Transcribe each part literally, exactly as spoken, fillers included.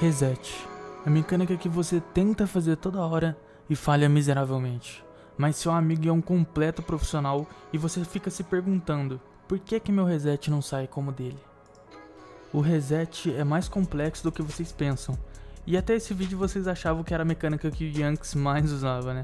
Reset. A mecânica que você tenta fazer toda hora e falha miseravelmente. Mas seu amigo é um completo profissional e você fica se perguntando, por que que meu reset não sai como dele? O reset é mais complexo do que vocês pensam. E até esse vídeo vocês achavam que era a mecânica que o Yanks mais usava, né?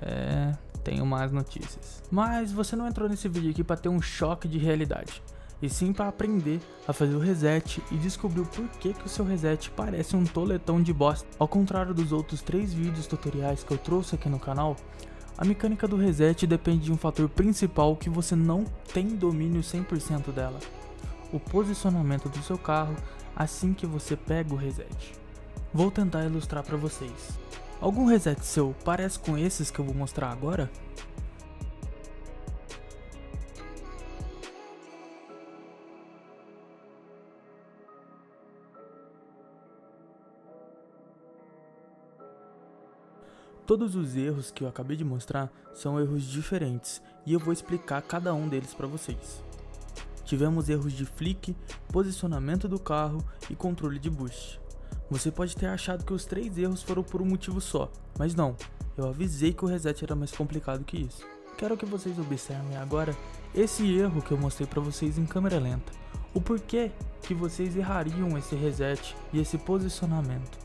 É... tenho mais notícias. Mas você não entrou nesse vídeo aqui para ter um choque de realidade, e sim para aprender a fazer o reset e descobrir o porquê que o seu reset parece um toletão de bosta. Ao contrário dos outros três vídeos tutoriais que eu trouxe aqui no canal, a mecânica do reset depende de um fator principal que você não tem domínio cem por cento dela: o posicionamento do seu carro assim que você pega o reset. Vou tentar ilustrar para vocês. Algum reset seu parece com esses que eu vou mostrar agora? Todos os erros que eu acabei de mostrar são erros diferentes e eu vou explicar cada um deles para vocês. Tivemos erros de flick, posicionamento do carro e controle de boost. Você pode ter achado que os três erros foram por um motivo só, mas não, eu avisei que o reset era mais complicado que isso. Quero que vocês observem agora esse erro que eu mostrei para vocês em câmera lenta, o porquê que vocês errariam esse reset e esse posicionamento.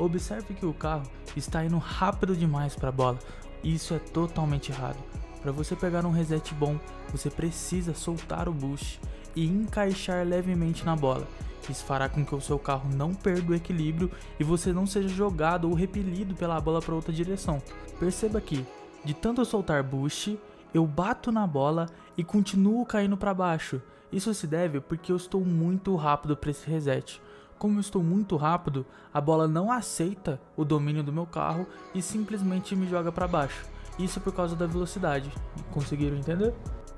Observe que o carro está indo rápido demais para a bola, e isso é totalmente errado. Para você pegar um reset bom, você precisa soltar o boost e encaixar levemente na bola. Isso fará com que o seu carro não perda o equilíbrio e você não seja jogado ou repelido pela bola para outra direção. Perceba que, de tanto eu soltar boost, eu bato na bola e continuo caindo para baixo. Isso se deve porque eu estou muito rápido para esse reset. Como eu estou muito rápido, a bola não aceita o domínio do meu carro e simplesmente me joga para baixo. Isso por causa da velocidade. Conseguiram entender?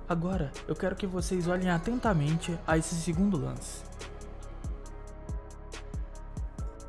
Agora, eu quero que vocês olhem atentamente a esse segundo lance.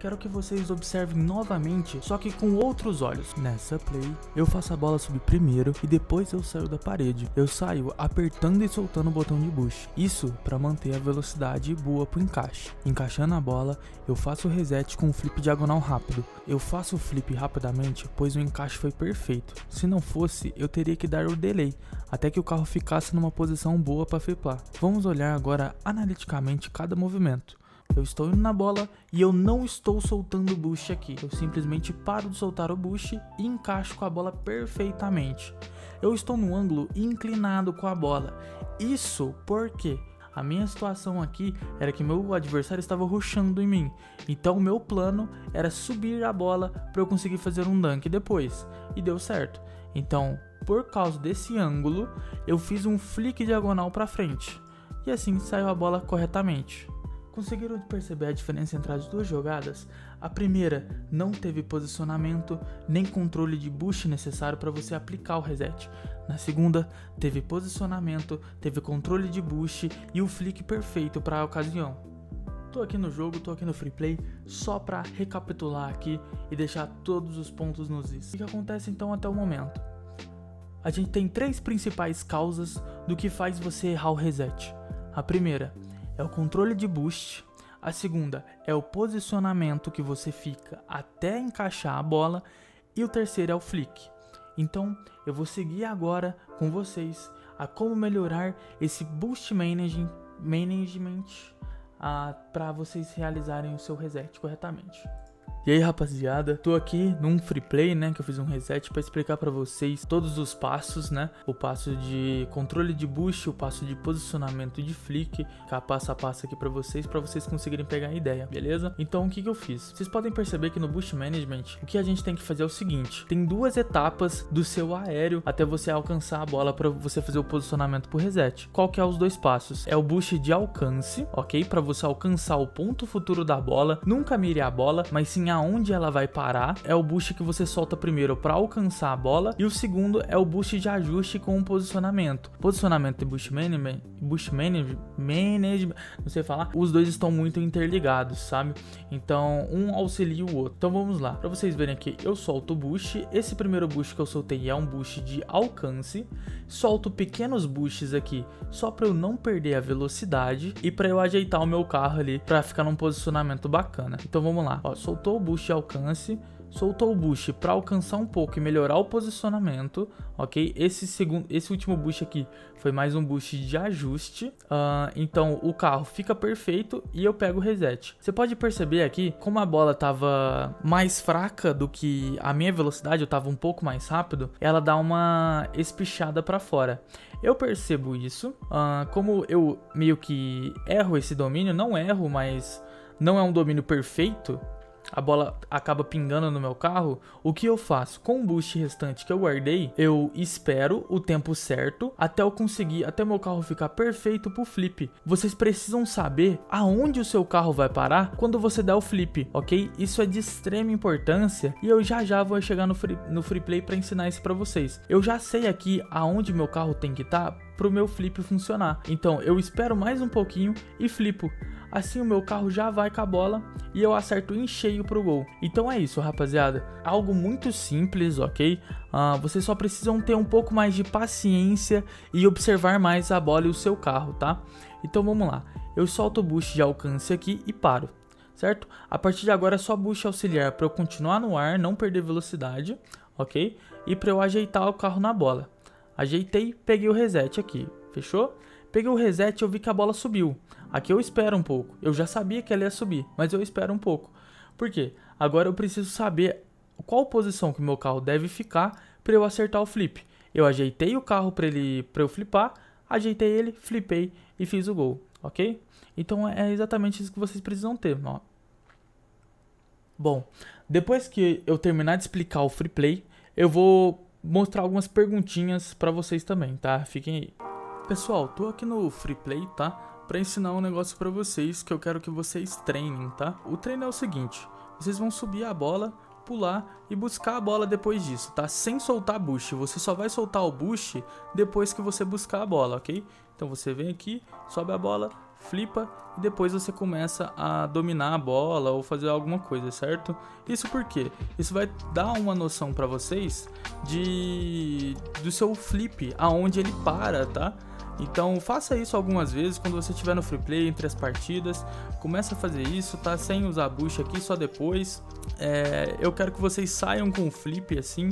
Quero que vocês observem novamente, só que com outros olhos. Nessa play, eu faço a bola subir primeiro e depois eu saio da parede. Eu saio apertando e soltando o botão de boost. Isso para manter a velocidade boa pro encaixe. Encaixando a bola, eu faço o reset com um flip diagonal rápido. Eu faço o flip rapidamente, pois o encaixe foi perfeito. Se não fosse, eu teria que dar o delay, até que o carro ficasse numa posição boa para flipar. Vamos olhar agora analiticamente cada movimento. Eu estou indo na bola e eu não estou soltando o boost aqui. Eu simplesmente paro de soltar o boost e encaixo com a bola perfeitamente. Eu estou no ângulo inclinado com a bola. Isso porque a minha situação aqui era que meu adversário estava rushando em mim. Então o meu plano era subir a bola para eu conseguir fazer um dunk depois. E deu certo. Então, por causa desse ângulo, eu fiz um flick diagonal para frente. E assim saiu a bola corretamente. Conseguiram perceber a diferença entre as duas jogadas? A primeira não teve posicionamento nem controle de boost necessário para você aplicar o reset. Na segunda, teve posicionamento, teve controle de boost e o flick perfeito para a ocasião. Tô aqui no jogo, tô aqui no free play, só para recapitular aqui e deixar todos os pontos nos is. O que acontece então até o momento? A gente tem três principais causas do que faz você errar o reset. A primeira é o controle de boost, a segunda é o posicionamento que você fica até encaixar a bola e o terceiro é o flick. Então eu vou seguir agora com vocês a como melhorar esse boost managing, management ah, para vocês realizarem o seu reset corretamente. E aí rapaziada, tô aqui num free play, né, que eu fiz um reset para explicar para vocês todos os passos, né, o passo de controle de boost, o passo de posicionamento de flick, tá passo a passo aqui para vocês, para vocês conseguirem pegar a ideia, beleza? Então o que que eu fiz? Vocês podem perceber que no boost management, o que a gente tem que fazer é o seguinte, tem duas etapas do seu aéreo até você alcançar a bola para você fazer o posicionamento pro reset. Qual que é os dois passos? É o boost de alcance, ok? Para você alcançar o ponto futuro da bola, nunca mire a bola, mas sim aonde ela vai parar, é o boost que você solta primeiro para alcançar a bola, e o segundo é o boost de ajuste com o posicionamento. Posicionamento de boost management, boost management, manage, não sei falar, os dois estão muito interligados, sabe? Então um auxilia o outro. Então vamos lá, para vocês verem aqui, eu solto o boost, esse primeiro boost que eu soltei é um boost de alcance, solto pequenos boosts aqui só para eu não perder a velocidade e para eu ajeitar o meu carro ali para ficar num posicionamento bacana. Então vamos lá, ó, soltou o boost de alcance, soltou o boost para alcançar um pouco e melhorar o posicionamento, ok? Esse segundo, esse último boost aqui foi mais um boost de ajuste, uh, então o carro fica perfeito e eu pego o reset. Você pode perceber aqui como a bola tava mais fraca do que a minha velocidade, eu tava um pouco mais rápido, ela dá uma espichada para fora. Eu percebo isso, uh, como eu meio que erro esse domínio, não erro, mas não é um domínio perfeito, a bola acaba pingando no meu carro. O que eu faço? Com o boost restante que eu guardei, eu espero o tempo certo até eu conseguir, até meu carro ficar perfeito pro flip. Vocês precisam saber aonde o seu carro vai parar quando você der o flip, ok? Isso é de extrema importância e eu já já vou chegar no free, no free play para ensinar isso para vocês. Eu já sei aqui aonde meu carro tem que estar para o meu flip funcionar. Então eu espero mais um pouquinho e flipo. Assim o meu carro já vai com a bola e eu acerto em cheio pro gol. Então é isso, rapaziada. Algo muito simples, ok? Uh, vocês só precisam ter um pouco mais de paciência e observar mais a bola e o seu carro, tá? Então vamos lá. Eu solto o boost de alcance aqui e paro, certo? A partir de agora é só boost auxiliar para eu continuar no ar, não perder velocidade, ok? E para eu ajeitar o carro na bola. Ajeitei, peguei o reset aqui, fechou? Peguei o reset e eu vi que a bola subiu. Aqui eu espero um pouco. Eu já sabia que ela ia subir, mas eu espero um pouco. Por quê? Agora eu preciso saber qual posição que meu carro deve ficar para eu acertar o flip. Eu ajeitei o carro para ele, para eu flipar, ajeitei ele, flipei e fiz o gol, ok? Então é exatamente isso que vocês precisam ter, ó. Bom, depois que eu terminar de explicar o free play, eu vou mostrar algumas perguntinhas para vocês também, tá? Fiquem aí. Pessoal, tô aqui no free play, tá? Para ensinar um negócio para vocês que eu quero que vocês treinem, tá? O treino é o seguinte, vocês vão subir a bola, pular e buscar a bola depois disso, tá? Sem soltar boost, você só vai soltar o boost depois que você buscar a bola, ok? Então você vem aqui, sobe a bola, flipa e depois você começa a dominar a bola ou fazer alguma coisa, certo? Isso por quê? Isso vai dar uma noção para vocês de do seu flip, aonde ele para, tá? Então faça isso algumas vezes quando você estiver no free play, entre as partidas, começa a fazer isso, tá? Sem usar boost aqui, só depois. É, eu quero que vocês saiam com o flip assim,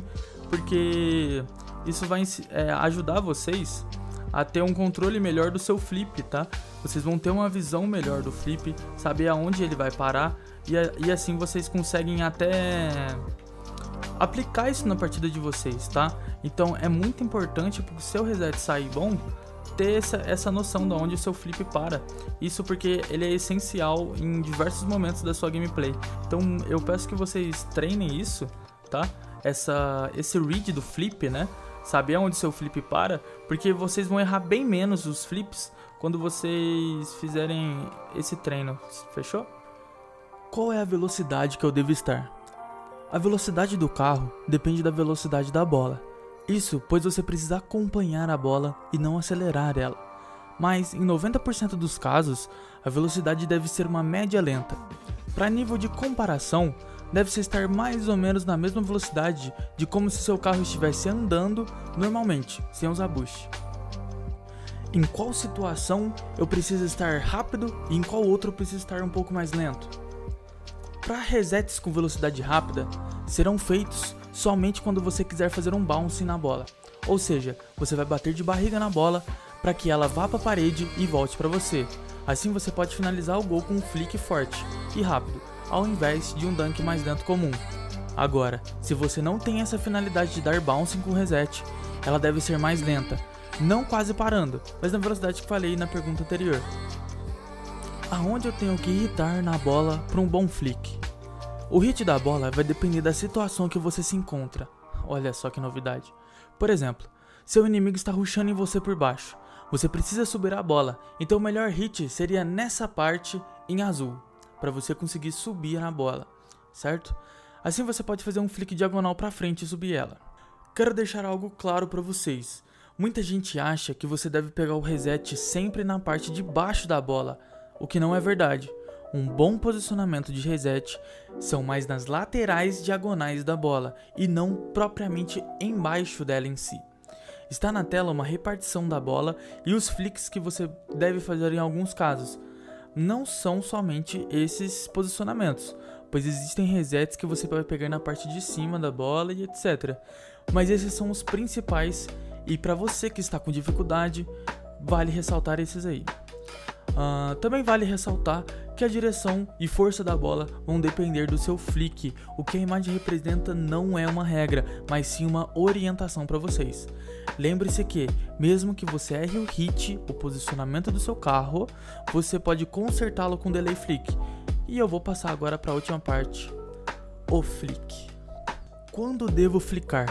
porque isso vai é, ajudar vocês a ter um controle melhor do seu flip, tá? Vocês vão ter uma visão melhor do flip, saber aonde ele vai parar e, e assim vocês conseguem até aplicar isso na partida de vocês, tá? Então é muito importante porque o seu reset sair bom, ter essa, essa noção de onde o seu flip para. Isso porque ele é essencial em diversos momentos da sua gameplay. Então eu peço que vocês treinem isso, tá? Essa, esse read do flip, né? Saber onde seu flip para, porque vocês vão errar bem menos os flips quando vocês fizerem esse treino, fechou? Qual é a velocidade que eu devo estar? A velocidade do carro depende da velocidade da bola. Isso, pois você precisa acompanhar a bola e não acelerar ela. Mas, em noventa por cento dos casos, a velocidade deve ser uma média lenta. Para nível de comparação, deve-se estar mais ou menos na mesma velocidade de como se seu carro estivesse andando normalmente, sem usar boost. Em qual situação eu preciso estar rápido e em qual outro eu preciso estar um pouco mais lento? Para resets com velocidade rápida, serão feitos somente quando você quiser fazer um bounce na bola, ou seja, você vai bater de barriga na bola para que ela vá para a parede e volte para você. Assim você pode finalizar o gol com um flick forte e rápido, ao invés de um dunk mais lento comum. Agora, se você não tem essa finalidade de dar bouncing com reset, ela deve ser mais lenta, não quase parando, mas na velocidade que falei na pergunta anterior. Aonde eu tenho que irritar na bola para um bom flick? O hit da bola vai depender da situação que você se encontra. Olha só que novidade. Por exemplo, seu inimigo está rushando em você por baixo. Você precisa subir a bola, então o melhor hit seria nessa parte em azul, para você conseguir subir na bola, certo? Assim você pode fazer um flick diagonal para frente e subir ela. Quero deixar algo claro para vocês. Muita gente acha que você deve pegar o reset sempre na parte de baixo da bola, o que não é verdade. Um bom posicionamento de reset são mais nas laterais diagonais da bola e não propriamente embaixo dela em si. Está na tela uma repartição da bola e os flicks que você deve fazer em alguns casos. Não são somente esses posicionamentos, pois existem resets que você vai pegar na parte de cima da bola e etcétera. Mas esses são os principais e para você que está com dificuldade, vale ressaltar esses aí. Uh, também vale ressaltar que a direção e força da bola vão depender do seu flick. O que a imagem representa não é uma regra, mas sim uma orientação para vocês. Lembre-se que, mesmo que você erre o hit, o posicionamento do seu carro, você pode consertá-lo com delay flick. E eu vou passar agora para a última parte, o flick. Quando devo flickar?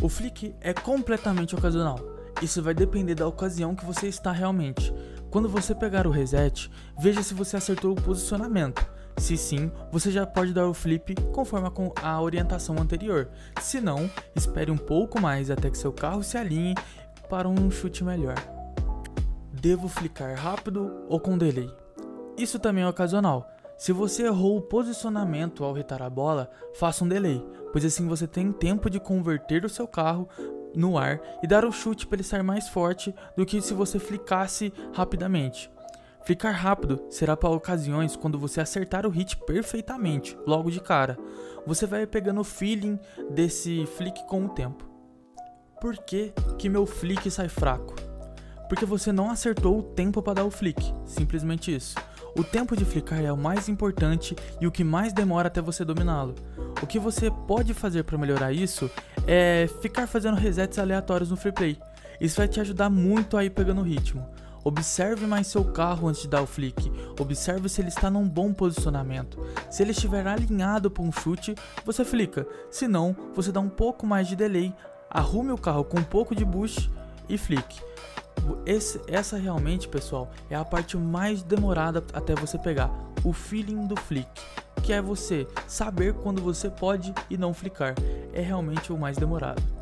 O flick é completamente ocasional. Isso vai depender da ocasião que você está realmente. Quando você pegar o reset, veja se você acertou o posicionamento. Se sim, você já pode dar o flip conforme a orientação anterior. Se não, espere um pouco mais até que seu carro se alinhe para um chute melhor. Devo flicar rápido ou com delay? Isso também é ocasional. Se você errou o posicionamento ao retar a bola, faça um delay, pois assim você tem tempo de converter o seu carro no ar e dar o chute para ele sair mais forte do que se você flicasse rapidamente. Flicar rápido será para ocasiões quando você acertar o hit perfeitamente, logo de cara. Você vai pegando o feeling desse flick com o tempo. Por que que meu flick sai fraco? Porque você não acertou o tempo para dar o flick, simplesmente isso. O tempo de flicar é o mais importante e o que mais demora até você dominá-lo. O que você pode fazer para melhorar isso é ficar fazendo resets aleatórios no free play. Isso vai te ajudar muito a ir pegando o ritmo. Observe mais seu carro antes de dar o flick, observe se ele está num bom posicionamento. Se ele estiver alinhado para um chute, você flica, se não, você dá um pouco mais de delay, arrume o carro com um pouco de boost e flick. Esse, essa realmente, pessoal, é a parte mais demorada até você pegar, o feeling do flick, que é você saber quando você pode e não flicar, é realmente o mais demorado.